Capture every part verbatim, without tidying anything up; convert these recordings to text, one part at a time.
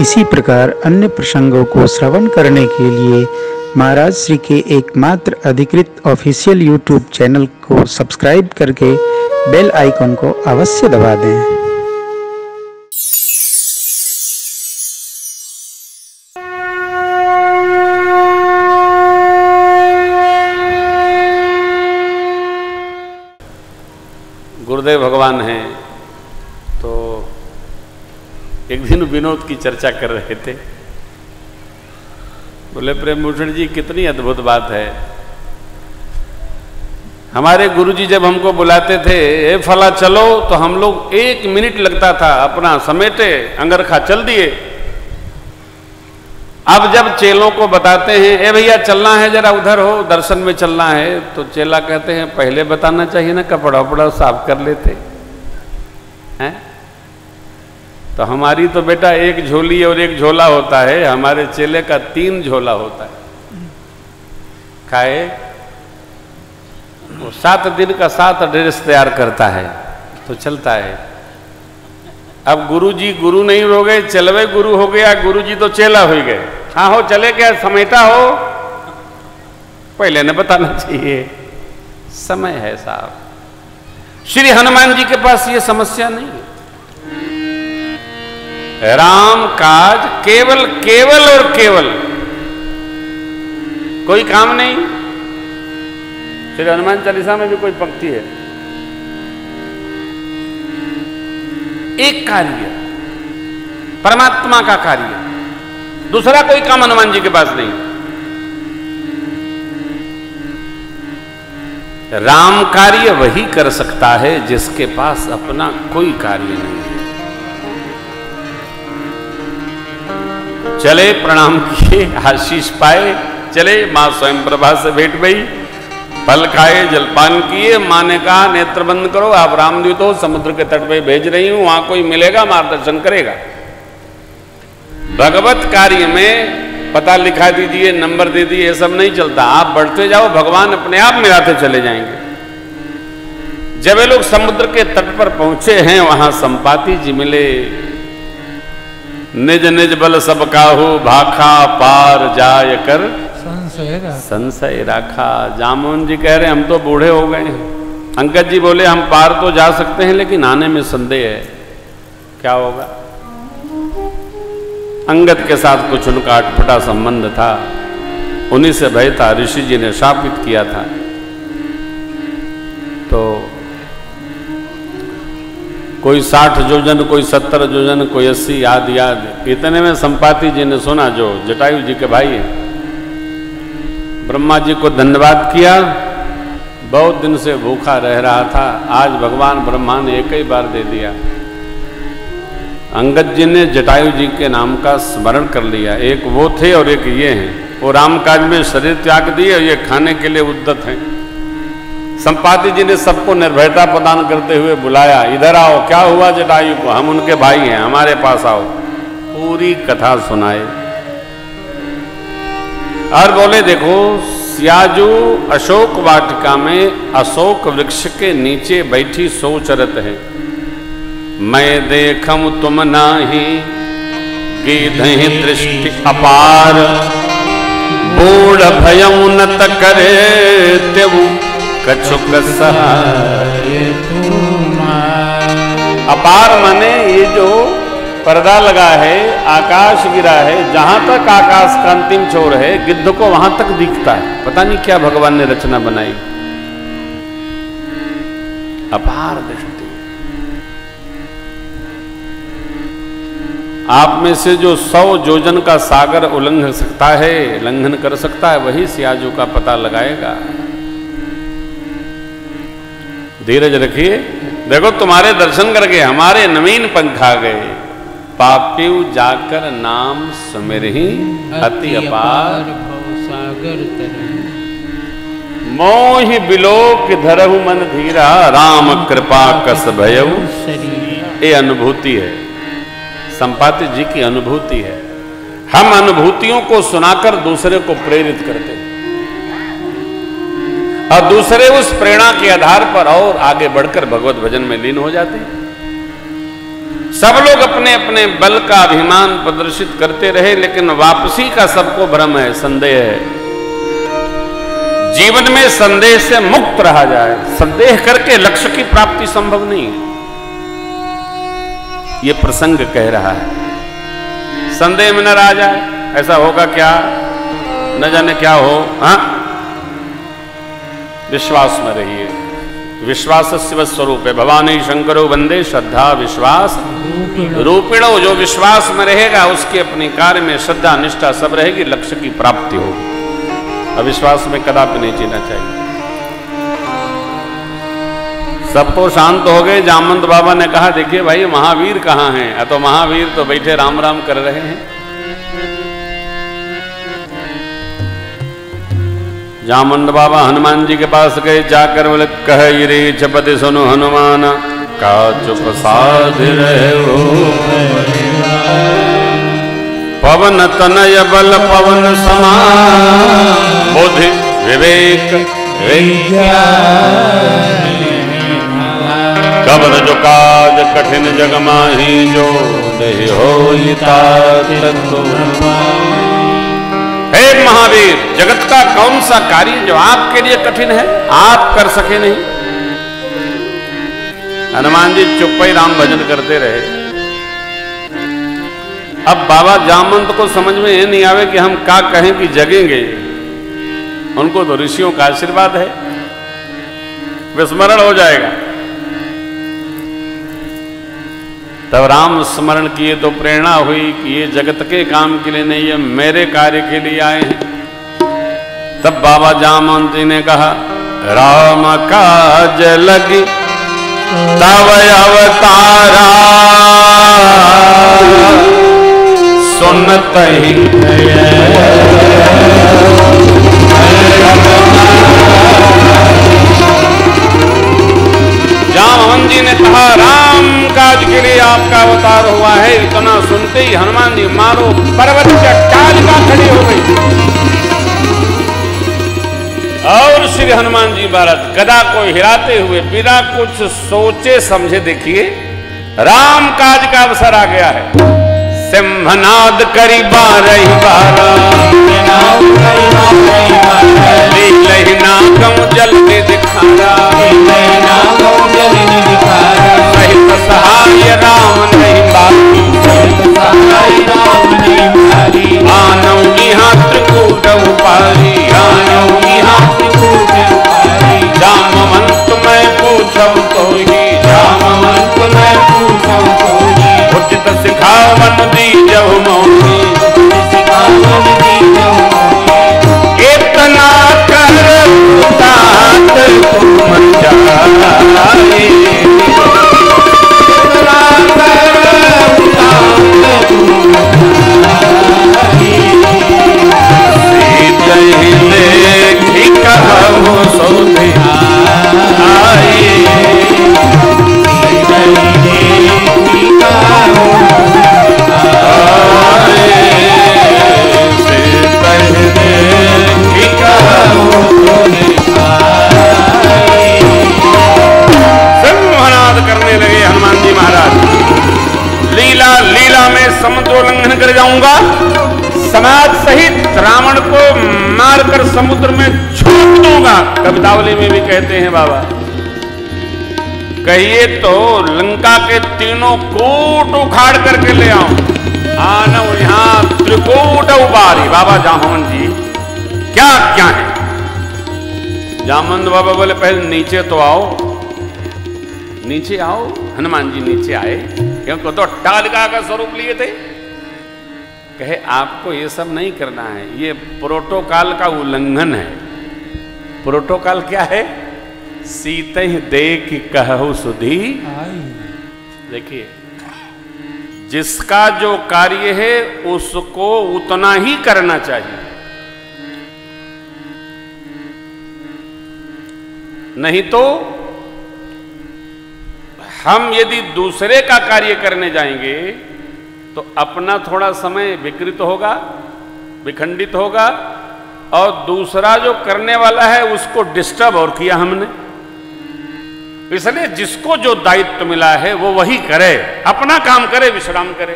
इसी प्रकार अन्य प्रसंगों को श्रवण करने के लिए महाराज श्री के एकमात्र अधिकृत ऑफिशियल यूट्यूब चैनल को सब्सक्राइब करके बेल आइकॉन को अवश्य दबा दें। गुरुदेव भगवान हैं, तो एक दिन विनोद की चर्चा कर रहे थे। बोले प्रेमभूषण जी, कितनी अद्भुत बात है। हमारे गुरुजी जब हमको बुलाते थे, ए फला चलो, तो हम लोग एक मिनट लगता था, अपना समेटे अंगरखा चल दिए। अब जब चेलों को बताते हैं, ए भैया चलना है, जरा उधर हो, दर्शन में चलना है, तो चेला कहते हैं पहले बताना चाहिए ना, कपड़ा उपड़ा साफ कर लेते हैं। तो हमारी तो बेटा एक झोली और एक झोला होता है, हमारे चेले का तीन झोला होता है। खाए वो सात दिन का सात ड्रेस तैयार करता है तो चलता है। अब गुरुजी गुरु नहीं हो गए, चलवे गुरु हो गया, गुरुजी तो चेला हो गए। हाँ हो चले क्या समेटा हो, पहले ने बताना चाहिए, समय है साहब। श्री हनुमान जी के पास ये समस्या नहीं है। राम काज केवल केवल और केवल, कोई काम नहीं। श्री हनुमान चालीसा में भी कोई पंक्ति है, एक कार्य परमात्मा का कार्य, दूसरा कोई काम हनुमान जी के पास नहीं। राम कार्य वही कर सकता है जिसके पास अपना कोई कार्य नहीं। चले प्रणाम किए, आशीष पाए, चले। माँ स्वयंप्रभा से भेंट गई, फल खाए, जलपान किए। माँ ने कहा नेत्र बंद करो, आप रामदूत हो, समुद्र के तट पे भेज रही हूँ, वहां कोई मिलेगा मार्गदर्शन करेगा। भगवत कार्य में पता लिखा दीजिए, नंबर दे दिए, ये सब नहीं चलता। आप बढ़ते जाओ, भगवान अपने आप मिलाते चले जाएंगे। जब ये लोग समुद्र के तट पर पहुंचे हैं, वहां संपाति जी मिले। निज निज बल सब काहू, भाखा पार जाय कर संशय संशय राखा। जामुन जी कह रहे हम तो बूढ़े हो गए हैं। अंकज जी बोले हम पार तो जा सकते हैं, लेकिन आने में संदेह है, क्या होगा। अंगद के साथ कुछ उनका अटपटा संबंध था, उन्हीं से भय था, ऋषि जी ने शापित किया था। तो कोई साठ जोजन, कोई सत्तर जोजन, कोई अस्सी, याद याद। इतने में संपाति जी ने सुना, जो जटायु जी के भाई हैं, ब्रह्मा जी को धन्यवाद किया, बहुत दिन से भूखा रह रहा था, आज भगवान ब्रह्मा ने एक ही बार दे दिया। अंगद जी ने जटायु जी के नाम का स्मरण कर लिया, एक वो थे और एक ये हैं। वो राम काज में शरीर त्याग दिए और ये खाने के लिए उद्दत हैं। संपाति जी ने सबको निर्भयता प्रदान करते हुए बुलाया, इधर आओ, क्या हुआ जटायु को, हम उनके भाई हैं, हमारे पास आओ। पूरी कथा सुनाए और बोले देखो, स्याजू अशोक वाटिका में अशोक वृक्ष के नीचे बैठी सोचरत है। मैं देखम तुम नाही, गीधहि दृष्टि अपार, बूढ़ भयम नत करे तेऊ कछुक सहाय। अपार माने ये जो पर्दा लगा है, आकाश गिरा है, जहां तक आकाश का अंतिम छोर है, गिद्ध को वहां तक दिखता है। पता नहीं क्या भगवान ने रचना बनाई, अपार दृष्टि। आप में से जो सौ जोजन का सागर उल्लंघन सकता है, लंघन कर सकता है, वही सियाजू का पता लगाएगा। धीरज रखिए, देखो तुम्हारे दर्शन करके हमारे नवीन पंख आ गए। पापीव जाकर नाम सुमेरहि, अति अपार भव सागर तरहि। मोहि बिलोक धरहु मन धीरा, राम कृपा कस भयउ शरीरा। ये अनुभूति है, संपाति जी की अनुभूति है। हम अनुभूतियों को सुनाकर दूसरे को प्रेरित करते हैं और दूसरे उस प्रेरणा के आधार पर और आगे बढ़कर भगवत भजन में लीन हो जाते हैं। सब लोग अपने अपने बल का अभिमान प्रदर्शित करते रहे, लेकिन वापसी का सबको भ्रम है, संदेह है। जीवन में संदेह से मुक्त रहा जाए, संदेह करके लक्ष्य की प्राप्ति संभव नहीं है। यह प्रसंग कह रहा है संदेह में न रह जाए, ऐसा होगा क्या न जाने क्या हो। हाँ, विश्वास में रहिए। विश्वास शिव स्वरूप है। भवानी शंकरो वंदे श्रद्धा विश्वास रूपिणो। जो विश्वास में रहेगा उसके अपने कार्य में श्रद्धा निष्ठा सब रहेगी, लक्ष्य की प्राप्ति होगी। अविश्वास में कदापि नहीं जीना चाहिए। सब तो शांत हो गए। जामवंत बाबा ने कहा, देखिए भाई महावीर कहाँ हैं? अतो महावीर तो बैठे राम राम कर रहे हैं। जामवंत बाबा हनुमान जी के पास गए, जाकर बोले, कह रे छपति सुनो हनुमान, का चुप साध रहो पवन तनय बल पवन समान, बुद्धि विवेक कबर जो काज कठिन जग माही, जो देहि होई तारत। हे महावीर, जगत का कौन सा कार्य जो आपके लिए कठिन है, आप कर सके नहीं? हनुमान जी चुप ही राम भजन करते रहे। अब बाबा जामवंत को समझ में ये नहीं आवे कि हम क्या कहें कि जगेंगे। उनको तो ऋषियों का आशीर्वाद है, विस्मरण हो जाएगा। तब राम स्मरण किए तो प्रेरणा हुई कि ये जगत के काम के लिए नहीं है, मेरे कार्य के लिए आए हैं। तब बाबा जामवंत जी ने कहा, राम काज लगी तव अवतारा, सुनत ही जामवंत जी ने कहा, राम काज के लिए आपका अवतार हुआ है। इतना सुनते ही हनुमान जी मानो पर्वत चट्टान खड़ी हो गई। और श्री हनुमान जी महाराज गदा को हिलाते हुए बिना कुछ सोचे समझे, देखिए राम काज का अवसर आ गया है। सिंहनाद करी बारह बारह जल्दी दिखारा, सहाय राम नहीं बाकी, सहाय राम नहीं भारी, आनौ इहाँ त्रिकूट पारी, आनौ इहाँ त्रिकूट पारी। जामवंत मैं पूछम तोहि, जामवंत मैं पूछम तोहि, उचित सिखावन दीजहु मोहि, सिखावन दीजहु मोहि। इतना कर तात तुम जाए, जाऊंगा समाज सहित रावण को मारकर समुद्र में छोड़ दूंगा। कवितावली में भी कहते हैं बाबा, कहिए तो लंका के तीनों कोट उखाड़ करके ले आऊं, आना यहां त्रिकूट उबारी। बाबा जामवंत जी क्या क्या है? जामवंत बाबा बोले, पहले नीचे तो आओ, नीचे आओ। हनुमान जी नीचे आए, क्योंकि तो टालिका का स्वरूप लिए थे। कहे, आपको ये सब नहीं करना है, ये प्रोटोकॉल का उल्लंघन है। प्रोटोकॉल क्या है? सीते ही देख कहु सुधी। देखिए, जिसका जो कार्य है उसको उतना ही करना चाहिए, नहीं तो हम यदि दूसरे का कार्य करने जाएंगे तो अपना थोड़ा समय विकृत होगा, विखंडित होगा, और दूसरा जो करने वाला है उसको डिस्टर्ब और किया हमने। इसलिए जिसको जो दायित्व मिला है वो वही करे, अपना काम करे, विश्राम करे,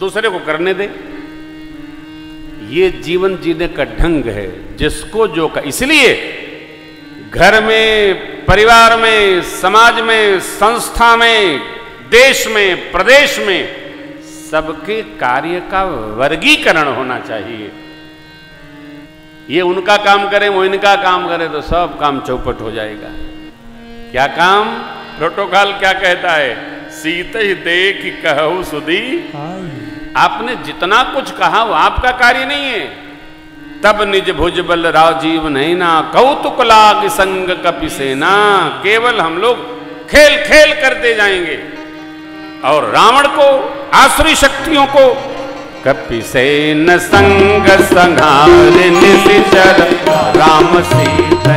दूसरे को करने दे। ये जीवन जीने का ढंग है, जिसको जो का। इसलिए घर में, परिवार में, समाज में, संस्था में, देश में, प्रदेश में सबके कार्य का वर्गीकरण होना चाहिए। ये उनका काम करें, वो इनका काम करें, तो सब काम चौपट हो जाएगा। क्या काम? प्रोटोकॉल क्या कहता है? सीते ही देख कहू सुधी। आपने जितना कुछ कहा वो आपका कार्य नहीं है। तब निज भुजबल राजीव नहीं ना, कौतुक लाग संग कपि सेना। केवल हम लोग खेल खेल करते जाएंगे और रावण को, आसुरी शक्तियों को कपि सेन संग संहार निशिचर राम सीता।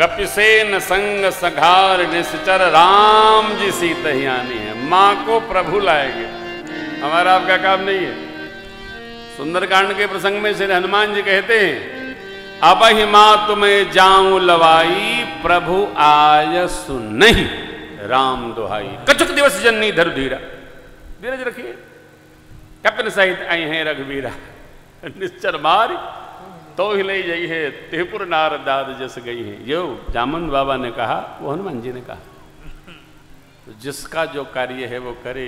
कपिसेन संग सघार निश्चर राम जी सीता ही आनी है। मां को प्रभु लाएंगे, हमारा आपका काम नहीं है। सुंदरकांड के प्रसंग में श्री हनुमान जी कहते हैं, अब ही माँ तुम्हें जाऊं लवाई, प्रभु आय सुन नहीं राम दुहाई। कछुक दिवस जननी धर धीरा, धीरज रखिए, कपिन सहित आए हैं रघुवीरा। निश्चर मार तो ही ले गई है, त्रिपुर नार दाद जस गई है। यो जामन बाबा ने कहा, वो हनुमान जी ने कहा। तो जिसका जो कार्य है वो करे।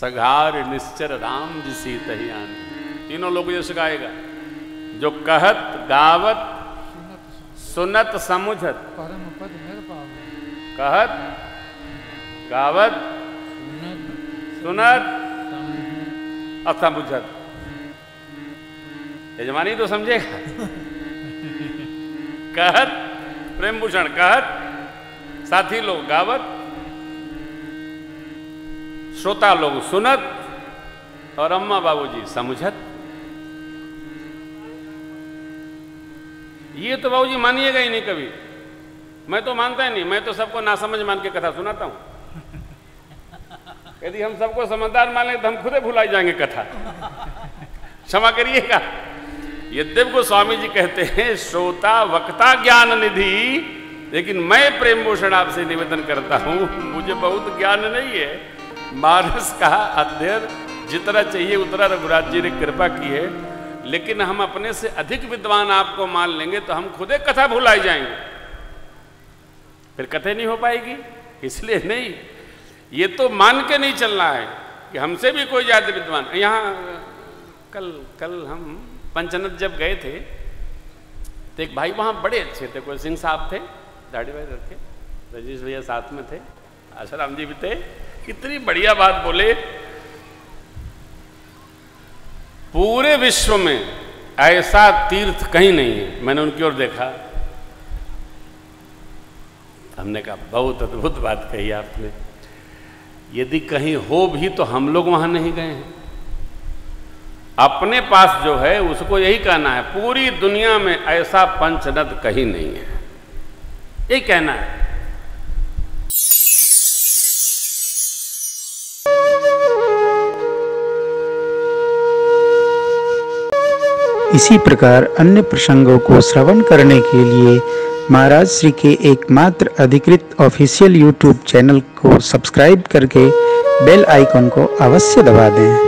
सघार निश्चर राम जी सीता ही आने। तीनों लोग ये सिखाएगा, जो कहत गावत सुनत समुझत। कहत गावत सुनत अच्छा बुझत। यजमानी तो समझेगा। कहत प्रेम भूषण, कहत साथी लोग गावत, श्रोता लोग सुनत, और अम्मा बाबूजी समझत। ये तो बाबूजी मानिएगा ही नहीं कभी। मैं तो मानता ही नहीं, मैं तो सबको ना समझ मान के कथा सुनाता हूं। यदि हम सबको समझदार मान लें तो हम खुद ही भुलाई जाएंगे कथा। क्षमा करिएगा। यद्यप गोस्वामी जी कहते हैं, श्रोता वक्ता ज्ञान निधि, लेकिन मैं प्रेम भूषण आपसे निवेदन करता हूँ, मुझे बहुत ज्ञान नहीं है। मानस का अध्ययन जितना चाहिए उतना रघुराज जी ने कृपा की है, लेकिन हम अपने से अधिक विद्वान आपको मान लेंगे तो हम खुद ही कथा भुलाई जाएंगे, फिर कथा नहीं हो पाएगी। इसलिए नहीं, ये तो मान के नहीं चलना है कि हमसे भी कोई ज्यादा विद्वान। यहाँ कल कल हम पंचनद जब गए थे तो एक भाई वहाँ बड़े अच्छे थे, कोई सिंह साहब थे, दाढ़ी भाई रखे, रजेश भैया साथ में थे, आशाराम जी भी थे। कितनी बढ़िया बात बोले, पूरे विश्व में ऐसा तीर्थ कहीं नहीं है। मैंने उनकी ओर देखा, हमने कहा बहुत अद्भुत बात कही आपने। यदि कहीं हो भी तो हम लोग वहां नहीं गए हैं। अपने पास जो है उसको यही कहना है, पूरी दुनिया में ऐसा पंचनद कहीं नहीं है, यही कहना है। इसी प्रकार अन्य प्रसंगों को श्रवण करने के लिए महाराज श्री के एकमात्र अधिकृत ऑफिशियल यूट्यूब चैनल को सब्सक्राइब करके बेल आइकॉन को अवश्य दबा दें।